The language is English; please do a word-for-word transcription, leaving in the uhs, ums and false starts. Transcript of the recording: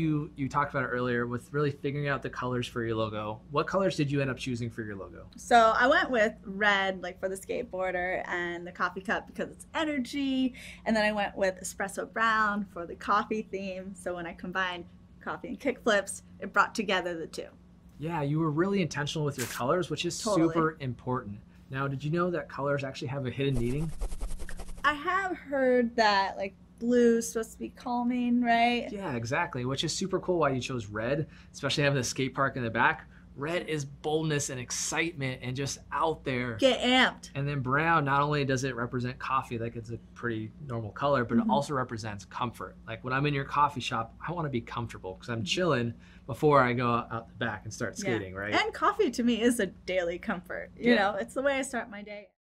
You you talked about it earlier with really figuring out the colors for your logo. What colors did you end up choosing for your logo? So I went with red, like for the skateboarder, and the coffee cup because it's energy. And then I went with espresso brown for the coffee theme. So when I combined coffee and kickflips, it brought together the two. Yeah, you were really intentional with your colors, which is totally super important. Now, did you know that colors actually have a hidden meaning? I have heard that, like, blue is supposed to be calming, right? Yeah, exactly, which is super cool why you chose red, especially having the skate park in the back. Red is boldness and excitement and just out there. Get amped. And then brown, not only does it represent coffee, like it's a pretty normal color, but mm-hmm. it also represents comfort. Like when I'm in your coffee shop, I want to be comfortable because I'm mm-hmm. chilling before I go out the back and start skating, yeah. right? And coffee to me is a daily comfort. You yeah. know, it's the way I start my day.